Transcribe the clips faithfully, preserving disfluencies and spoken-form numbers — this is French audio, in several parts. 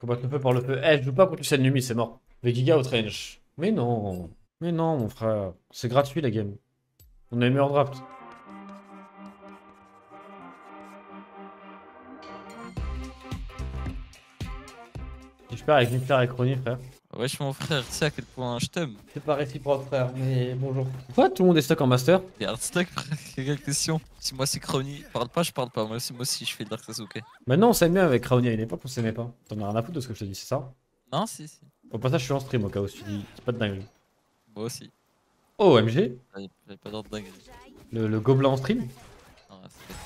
Combattre le feu par le feu. Eh, je joue pas contre Lucian Yumi, c'est mort. Vegiga au trench. Mais non. Mais non, mon frère. C'est gratuit, la game. On a aimé en draft. Je perds avec Nuclear et Rony, frère. Wesh, mon frère, tu sais à quel point je t'aime. C'est pas réciproque, frère, mais bonjour. Pourquoi tout le monde est stock en master? T'es hard stock, frère, quelle question. Si moi c'est Rony, parle pas, je parle pas. Moi aussi, moi aussi je fais le Dark Sasuke. Bah non, on s'aimait avec Rony à une époque, on s'aimait pas. T'en as rien à foutre de ce que je te dis, c'est ça? Non, si, si. Au passage, je suis en stream au cas où tu dis, c'est pas de dinguerie. Moi aussi. Oh, O M G. J'avais pas d'ordre de dinguerie. Le, le gobelin en stream? Non, c'est pas...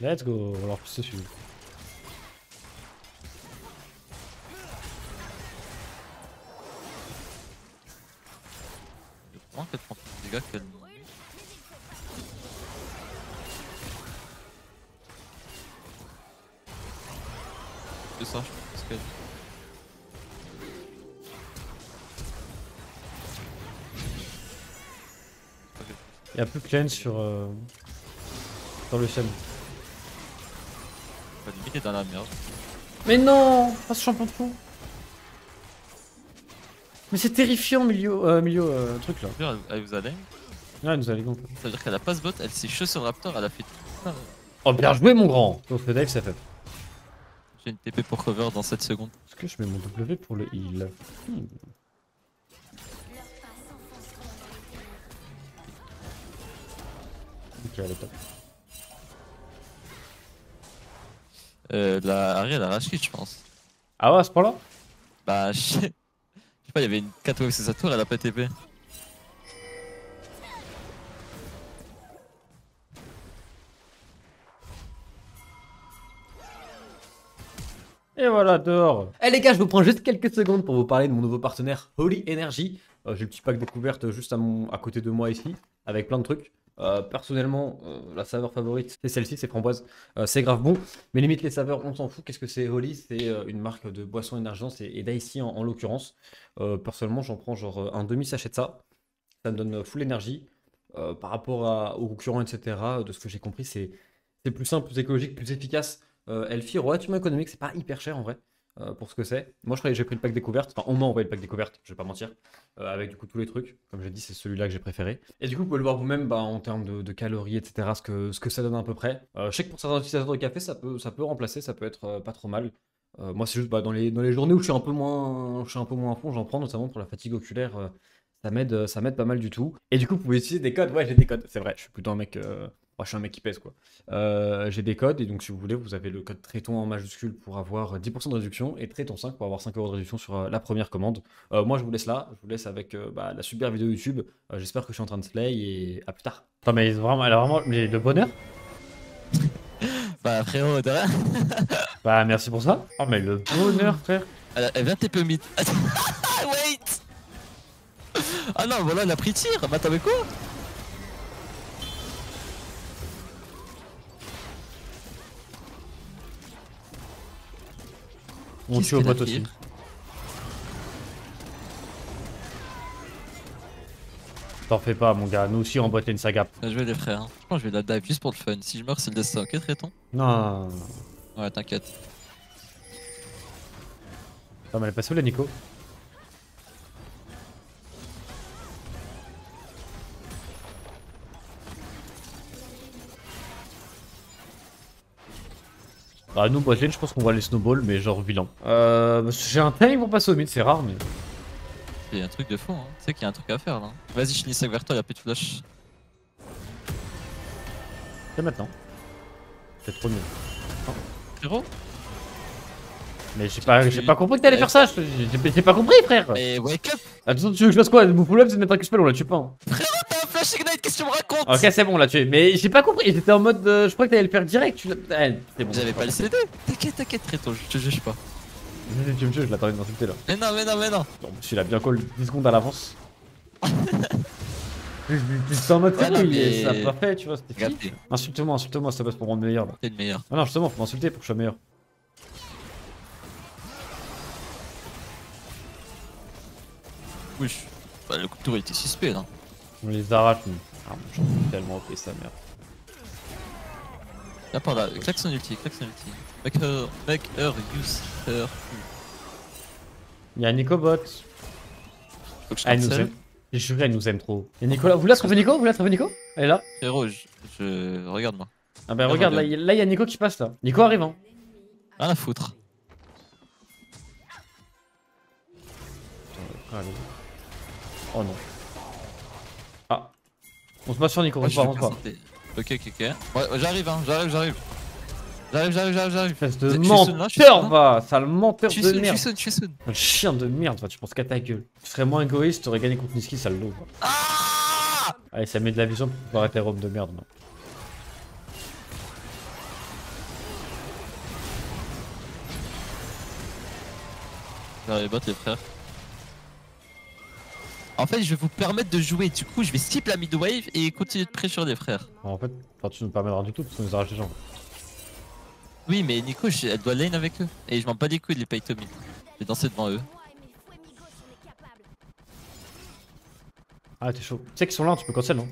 Let's go, on va leur pousser celui-là. Je prends qu'elle prend des dégâts qu'elle... C'est ça, je pense qu'elle... Il y a plus de cleanse sur... Euh... dans le challenge. Limite est dans la merde. Mais non, pas ce champion de fou. Mais c'est terrifiant, Milio, euh, Milio euh, truc là. Elle, elle vous a l'air. Ouais, elle nous a l'air. Ça veut dire qu'elle a pas ce bot, elle s'est chaussée au raptor, elle a fait tout. Oh, bien joué, mon grand. Sauf le dive, ça fait. J'ai une T P pour cover dans sept secondes. Est-ce que je mets mon W pour le heal? hmm. Ok, elle est top. Euh, la Harry elle a rage quit, je pense. Ah ouais, à ce point là? Bah je sais pas, il y avait une quatre waves sur sa tour, elle a pas T P. Et voilà, dehors. Eh hey, les gars, je vous prends juste quelques secondes pour vous parler de mon nouveau partenaire Holy Energy. Euh, J'ai le petit pack découverte juste à, mon... à côté de moi ici, avec plein de trucs. Euh, personnellement, euh, la saveur favorite c'est celle-ci, c'est framboise, euh, c'est grave bon. Mais limite les saveurs, on s'en fout. Qu'est-ce que c'est Holy? C'est euh, une marque de boisson énergisante et, et d'ici en, en l'occurrence. Euh, personnellement, j'en prends genre un demi-sachet de ça. Ça me donne full énergie. Euh, par rapport à, aux concurrents, et cetera, de ce que j'ai compris, c'est plus simple, plus écologique, plus efficace. Euh, elle fire relativement économique, c'est pas hyper cher en vrai. Euh, pour ce que c'est. Moi je crois que j'ai pris le pack découverte, enfin on m'a envoyé le pack découverte, je vais pas mentir, euh, avec du coup tous les trucs, comme j'ai dit c'est celui-là que j'ai préféré. Et du coup vous pouvez le voir vous-même bah, en termes de, de calories etc, ce que, ce que ça donne à peu près. Euh, je sais que pour certains utilisateurs de café ça peut, ça peut remplacer, ça peut être euh, pas trop mal. Euh, moi c'est juste bah, dans, les, dans les journées où je suis un peu moins, je suis un peu moins à fond, j'en prends notamment pour la fatigue oculaire. Euh, ça m'aide ça m'aide pas mal du tout. Et du coup vous pouvez utiliser des codes, ouais j'ai des codes, c'est vrai, je suis plutôt un mec... Euh... Moi, je suis un mec qui pèse quoi. Euh, j'ai des codes et donc si vous voulez, vous avez le code Trayton en majuscule pour avoir dix pour cent de réduction et Trayton cinq pour avoir cinq euros de réduction sur euh, la première commande. Euh, moi, je vous laisse là. Je vous laisse avec euh, bah, la super vidéo YouTube. Euh, J'espère que je suis en train de slay et à plus tard. Attends, mais vraiment, elle a vraiment mais le bonheur. Bah, frérot, t'as rien. Bah, merci pour ça. Oh, mais le bonheur, frère. Elle, elle vient de T P mid. Wait. Ah non, voilà, elle a pris tir. Bah, t'avais quoi? On tue au bot aussi. T'en fais pas mon gars, nous aussi on botte une saga. Je vais les frères, hein. Je pense que je vais la dive juste pour le fun. Si je meurs c'est le destin, ok Trayton? Non. Ouais t'inquiète. Non mais elle est passée où la Nico? Bah nous botlane je pense qu'on va les snowball mais genre vilain. Euh j'ai un time pour passer au mid, c'est rare mais... Il y a un truc de fou hein, tu sais qu'il y a un truc à faire là. Vas-y je finis ça vers toi, il a plus de flash. C'est maintenant. C'est trop mieux. Frérot. Mais j'ai pas, pas compris que t'allais faire ça, j'ai pas compris frère. Mais wake up. Attends tu veux que je fasse quoi? Mon problème c'est de mettre un Q-spell, on la tue pas hein. Frérot t'as un flash ignite, qu'est-ce que tu me racontes? Ok c'est bon on l'a tué, mais j'ai pas compris, j'étais en mode euh, je crois que t'allais le faire direct. Tu ah, bon, j'avais pas le C D. T'inquiète, t'inquiète Trayton, je te juge pas. Tu me juges, je l'attendais de m'insulter là. Mais non mais non mais non. Bon il a bien call dix secondes à l'avance. J'étais en mode ouais, non, mais... ça a pas fait tu vois, c'était fini. Insulte-moi, insulte-moi, ça passe pour me rendre meilleur. T'es le meilleur. Ah non justement faut m'insulter pour que je sois meilleur. Oui, bah, le coup de tour il était suspect là. On les arrache, mais. Ah, tellement O P sa mère. Là par là, claque son ulti, claque son ulti. Make her, make her use her. Y'a Nicobot. Faut que je elle nous aime. J'ai juré, elle nous aime trop. Y'a Nicolas, vous la trouvez Nico? Vous la trouvez Nico? Elle est là. Frérot, je, je... regarde-moi. Ah bah regarde, là y'a Nico qui passe là. Nico arrive hein. Rien à foutre. Allez. Oh non. Ah. On se bat sur Nico, on se bat en quoi. Ok, ok, ok. Ouais, j'arrive, hein, j'arrive, j'arrive. J'arrive, j'arrive, j'arrive, j'arrive. Fesse de menteur, va. Sale menteur de merde. Tu es soon, tu es soon. Un chien de merde, va. Tu penses qu'à ta gueule. Tu serais moins égoïste, t'aurais gagné contre Nisqy, sale loup. Ah allez, ça met de la vision pour pouvoir être un homme de merde, non. J'arrive à tes frères. En fait, je vais vous permettre de jouer, du coup, je vais skip la mid wave et continuer de pressure des frères. En fait, enfin, tu nous permettras du tout parce qu'on nous arrache les gens. Oui, mais Nico, je, elle doit lane avec eux. Et je m'en bats les couilles de les paye Tommy. Je vais danser devant eux. Ah, t'es chaud. Tu sais qu'ils sont là, tu peux cancel, non?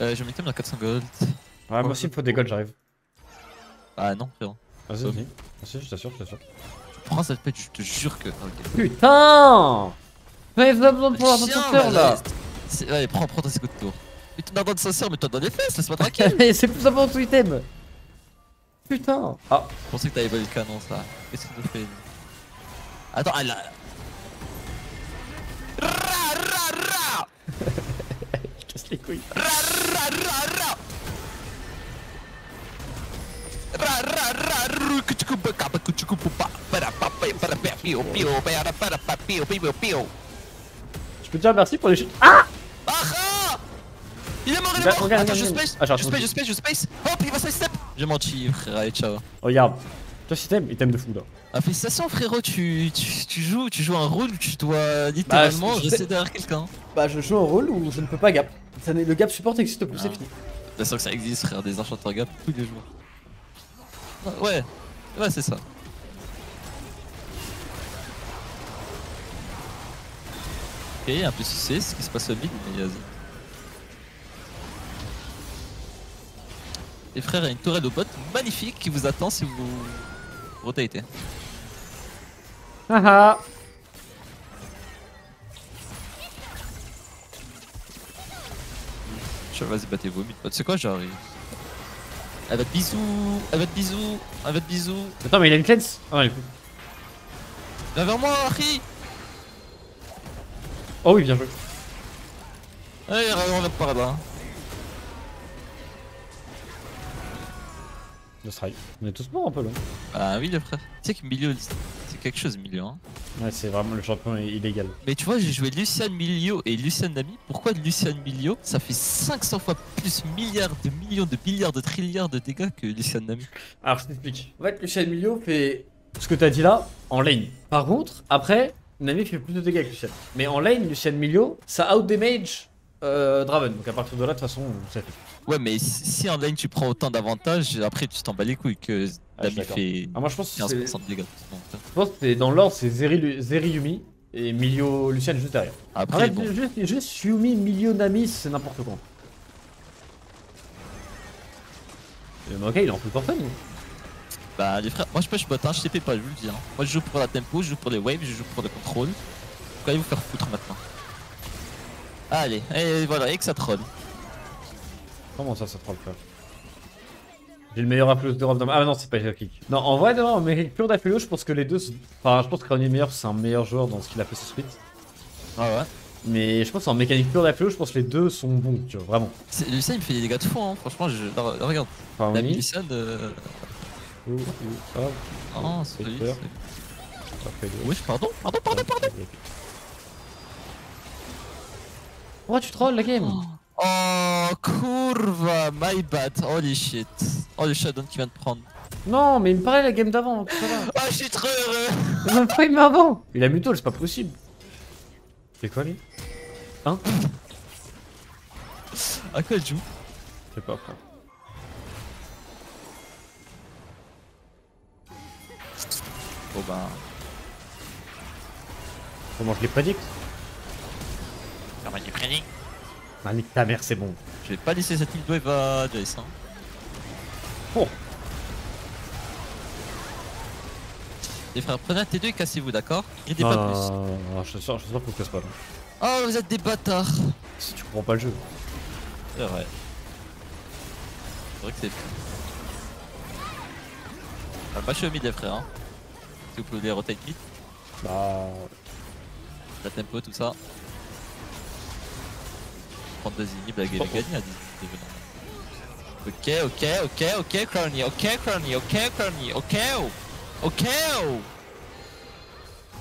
euh, je vais mettre dans quatre cents gold. Ouais, moi oh, aussi, il faut des gold, j'arrive. Ah non, frérot. Vas-y, vas-y. Vas-y, je t'assure, je t'assure. Prends cette pète, je te jure que. Okay. Putain! Mais vous avez besoin de pouvoir dans là! Allez, prends, prends ton second tour. Mais tu n'as pas de sincère, mais tu as dans les fesses, laisse-moi tranquille! C'est plus important ton item! Putain! Ah! Je pensais que t'avais volé le canon, ça. Qu'est-ce qu'il nous fait? Attends, ah là! Ra ra ra! Je casse les couilles! Ra ra ra ra! Ra ra ra ru que tu coupes pas que tu coupes pas para papa para pio pio para para pio pio pio. Je peux te dire merci pour les chutes. Ah ah, il est mort, il est mort. Attends, je space, je space, je space, je space. Hop, il va se step. J'ai menti, frère. Allez, ciao. Regarde. Toi si t'aimes, il t'aime de fou là. Ah félicitations frérot, tu, tu, tu joues tu joues un rôle où tu dois littéralement bah, rester derrière quelqu'un. Bah je joue un rôle où je ne peux pas gap. Ça, le gap support existe plus, c'est fini. Bien sûr que ça existe frère, des enchanteurs gap tous les jours. Ouais, ouais c'est ça. Ok, un peu sucé, ce qui se passe au mid, mais vas-y. Les frères, il y a une tourelle au bot magnifique qui vous attend si vous rotatez. Haha. Vas-y, battez-vous au mid. Tu sais quoi, j'arrive. À votre bisou, à votre bisou, à votre bisou. Attends, mais il a une cleanse. Ah, ouais, il est cool. Viens vers moi, Harry. Oh oui, bien joué. Allez, on va par là. On est tous morts un peu là. Ah oui, le frère. Tu sais que Milio, c'est quelque chose, Milio. Hein. Ouais, c'est vraiment le champion illégal. Mais tu vois, j'ai joué Lucian, Milio et Lucian Nami. Pourquoi Lucian, Milio? Ça fait cinq cents fois plus milliards de millions de milliards de trilliards de dégâts que Lucian Nami. Alors, je t'explique. En fait, Lucian Milio fait ce que t'as dit là en lane. Par contre, après, Nami fait plus de dégâts que Lucian. Mais en lane, Lucian Milio, ça outdamage euh, Draven. Donc à partir de là, de toute façon, ça fait. Ouais, mais si en lane tu prends autant d'avantages, après tu t'en bats les couilles que Nami fait quinze pour cent de dégâts. Je pense que dans l'ordre c'est Zeri, Yumi et Milio, Lucian juste derrière. Après, juste Yumi, Milio, Nami, c'est n'importe quoi. Le Mokai il est en full portable. Bah les frères, moi je pêche bot, hein, je T P pas, je vous le dis. Hein. Moi je joue pour la tempo, je joue pour les waves, je joue pour le contrôle. Pourquoi allez vous faire foutre maintenant? Allez, et voilà, et que ça troll. Comment ça, ça troll pas? J'ai le meilleur Aphelios d'Europe dans ma... Ah non, c'est pas kick. Non, en vrai, non, mais pur d'Aphelios, je pense que les deux... Enfin, je pense que Rony est meilleur, c'est un meilleur joueur dans ce qu'il a fait ce split. Ah ouais. Mais je pense en mécanique pure d'Aphelios, je pense que les deux sont bons, tu vois, vraiment. Lucian, il me fait des dégâts de fond, hein. Franchement, je... Non, regarde. Enfin, la oui. Lucian... Euh... Oh, oh, oh, oh, oh c'est lui, c'est... Oui, pardon, pardon, pardon, pardon. Oh, tu trolls la game. Oh. Oh curva, my bad, holy shit. Oh le Shadow qui vient de prendre. Non mais il me parlait la game d'avant. Oh je suis trop heureux. Il m'a avant. Il a muto, c'est pas possible. C'est quoi lui? Hein? À quoi elle joue? Je sais pas quoi. Bon bah... Comment je l'ai prédicte? J'ai prédit. Ah, nique ta mère, c'est bon. Je vais pas laisser cette île wave à Jace. Hein. Oh. Les frères, prenez un T deux et cassez-vous, d'accord? Gridez pas plus. Non, je suis sûr qu'on ne casse pas là. Oh, vous êtes des bâtards! Si tu comprends pas le jeu. C'est vrai. C'est vrai que c'est fou. On va pas chez mid les frères. Hein. Si vous pouvez les rotate vite. Bah. La tempo, tout ça. Prendre deux inhibs, la game est gagnée à dix. Ok, ok, ok, ok, Crony, ok, Crony, ok, Crony, ok, ok.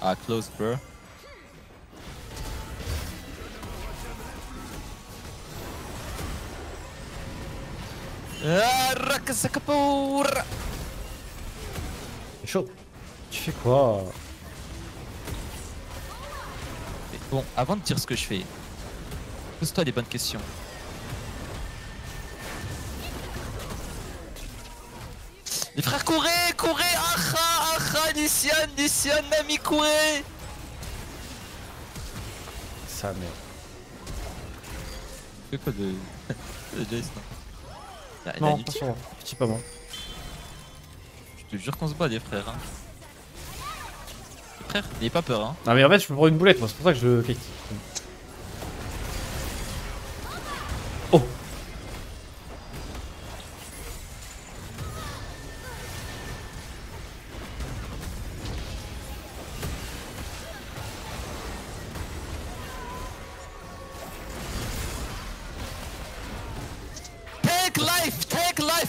Ah, close, bro. C'est chaud. Tu fais quoi? Mais bon, avant de dire ce que je fais, pose-toi les bonnes questions. Les frères, courez, courez, aha, aha, Lucian, Lucian, Nami, courez. Ça merde. C'est quoi de... de Jace non? La, non, la façon, petit pas moi. Je te jure qu'on se bat, les frères. Hein. Les frères, n'ayez pas peur. Hein. Ah, mais en fait, je peux prendre une boulette, moi, c'est pour ça que je kite. Oh!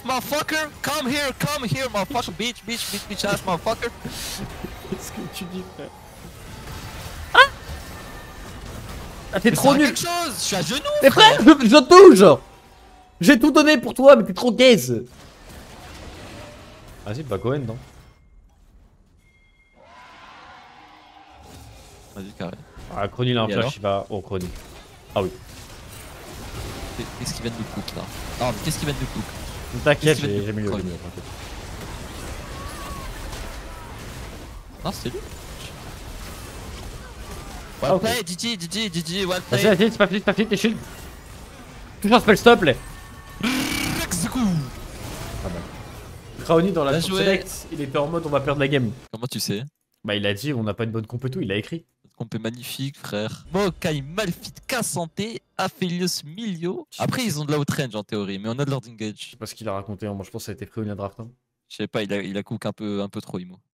Motherfucker, come here, come here, motherfucker, bitch, bitch, bitch, bitch ass, motherfucker. Qu'est-ce que tu dis, frère? Hein? Ah, t'es trop nul! Chose. Je suis à genoux! Mais frère, je, je tout, genre! J'ai tout donné pour toi, mais t'es trop gaze! Vas-y, bah, Gohan, non? Vas-y, carré. Ah, Crony, il a un flash, il va. Oh, Crony. Ah oui. Qu'est-ce qu'il va de nous cook là? Ah, mais qu'est-ce qu'il va de nous cook? T'inquiète, j'ai mis le premier. Non, c'est lui. One play, G G, G G, G G, one play. Vas-y, vas-y, c'est pas fini, c'est pas fini, t'es shield. Toujours un spell stop, les. Ah bah. Rony dans la select, il était en mode on va perdre la game. Comment tu sais? Bah, il a dit on n'a pas une bonne comp et tout, il a écrit. Compé magnifique, frère. Mokai, Malphite, Kassanté, Aphelios, Milio. Après, ils ont de la outrange en théorie, mais on a de l'ordre engage. Je sais pas ce qu'il a raconté, hein. Moi je pense que ça a été pris au lien draft. Hein. Je sais pas, il a, il a cook un peu, un peu trop, Imo.